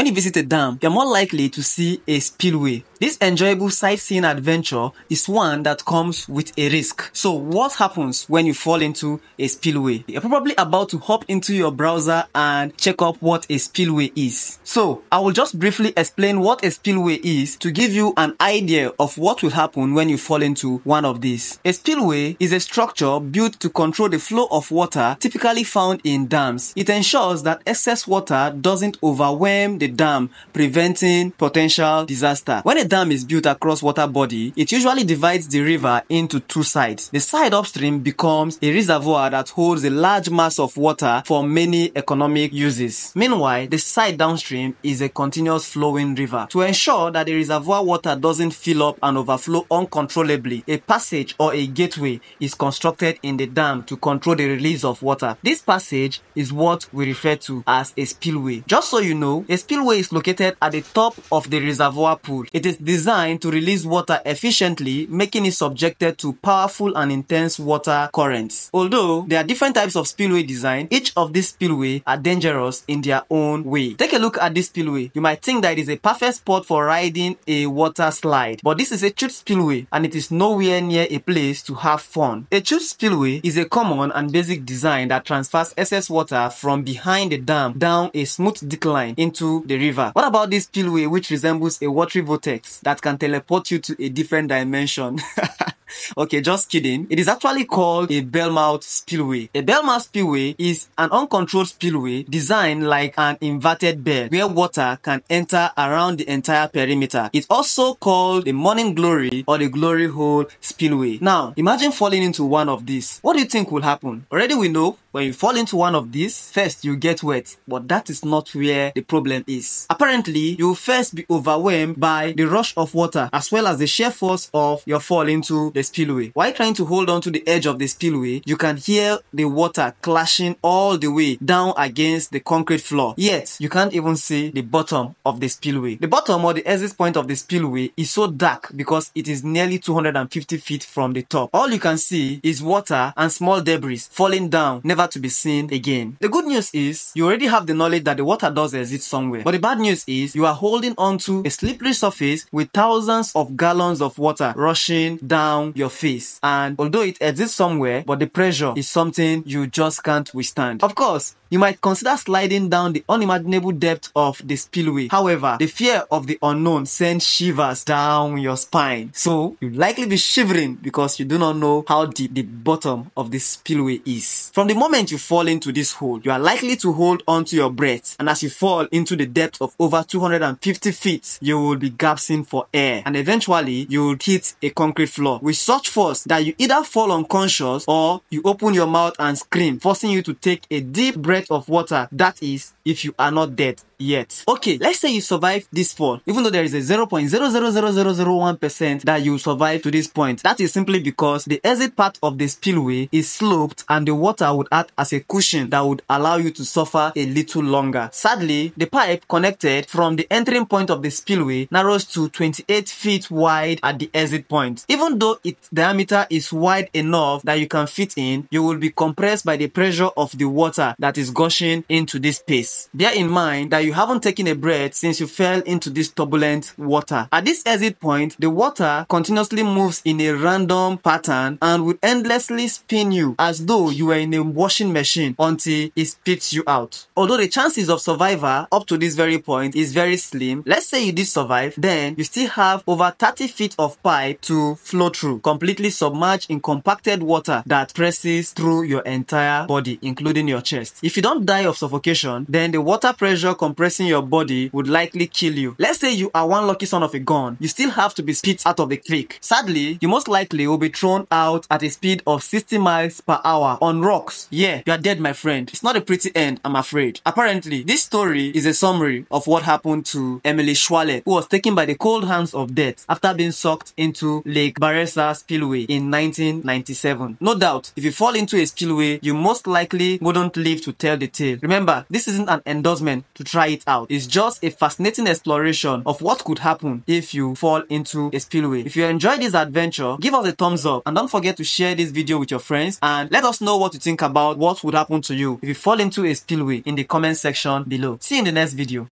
When you visit a dam, you're more likely to see a spillway. This enjoyable sightseeing adventure is one that comes with a risk. So what happens when you fall into a spillway? You're probably about to hop into your browser and check up what a spillway is. So I will just briefly explain what a spillway is to give you an idea of what will happen when you fall into one of these. A spillway is a structure built to control the flow of water typically found in dams. It ensures that excess water doesn't overwhelm the dam, preventing potential disaster. When a dam is built across water body, it usually divides the river into two sides. The side upstream becomes a reservoir that holds a large mass of water for many economic uses. Meanwhile, the side downstream is a continuous flowing river. To ensure that the reservoir water doesn't fill up and overflow uncontrollably, a passage or a gateway is constructed in the dam to control the release of water. This passage is what we refer to as a spillway. Just so you know, a spillway is located at the top of the reservoir pool. It is designed to release water efficiently, making it subjected to powerful and intense water currents. Although there are different types of spillway design, each of these spillways are dangerous in their own way. Take a look at this spillway. You might think that it is a perfect spot for riding a water slide, but this is a chute spillway and it is nowhere near a place to have fun. A chute spillway is a common and basic design that transfers excess water from behind the dam down a smooth decline into the river. What about this spillway which resembles a watery vortex that can teleport you to a different dimension? Okay, just kidding. It is actually called a bellmouth spillway. A bellmouth spillway is an uncontrolled spillway designed like an inverted bell where water can enter around the entire perimeter. It's also called the morning glory or the glory hole spillway. Now, imagine falling into one of these. What do you think will happen? Already we know when you fall into one of these, first you get wet, but that is not where the problem is. Apparently, you will first be overwhelmed by the rush of water as well as the sheer force of your fall into the spillway. While trying to hold on to the edge of the spillway, you can hear the water clashing all the way down against the concrete floor. Yet, you can't even see the bottom of the spillway. The bottom or the exit point of the spillway is so dark because it is nearly 250 feet from the top. All you can see is water and small debris falling down, never to be seen again. The good news is you already have the knowledge that the water does exist somewhere. But the bad news is you are holding onto a slippery surface with thousands of gallons of water rushing down your face, and although it exists somewhere, but the pressure is something you just can't withstand. Of course, you might consider sliding down the unimaginable depth of the spillway. However, the fear of the unknown sends shivers down your spine. So you'll likely be shivering because you do not know how deep the bottom of the spillway is. From the moment you fall into this hole, you are likely to hold onto your breath, and as you fall into the depth of over 250 feet, you will be gasping for air, and eventually you will hit a concrete floor with such force that you either fall unconscious or you open your mouth and scream, forcing you to take a deep breath of water. That is, if you are not dead yet. Okay, let's say you survive this fall. Even though there is a 0.000001% that you survive to this point, that is simply because the exit part of the spillway is sloped and the water would act as a cushion that would allow you to suffer a little longer. Sadly, the pipe connected from the entering point of the spillway narrows to 28 feet wide at the exit point. Even though its diameter is wide enough that you can fit in, you will be compressed by the pressure of the water that is gushing into this space. Bear in mind that you haven't taken a breath since you fell into this turbulent water. At this exit point, the water continuously moves in a random pattern and will endlessly spin you as though you were in a washing machine until it spits you out. Although the chances of survival up to this very point is very slim, let's say you did survive, then you still have over 30 feet of pipe to flow through, completely submerged in compacted water that presses through your entire body, including your chest. If you don't die of suffocation, then the water pressure compressing your body would likely kill you. Let's say you are one lucky son of a gun, you still have to be spit out of the creek. Sadly, you most likely will be thrown out at a speed of 60 miles per hour on rocks. Yeah, you are dead, my friend. It's not a pretty end, I'm afraid. Apparently, this story is a summary of what happened to Emily Schwalet, who was taken by the cold hands of death after being sucked into Lake Barresa spillway in 1997. No doubt, if you fall into a spillway, you most likely wouldn't live to tell the tale. Remember, this isn't an endorsement to try it out. It's just a fascinating exploration of what could happen if you fall into a spillway. If you enjoyed this adventure, give us a thumbs up and don't forget to share this video with your friends, and let us know what you think about what would happen to you if you fall into a spillway in the comment section below. See you in the next video.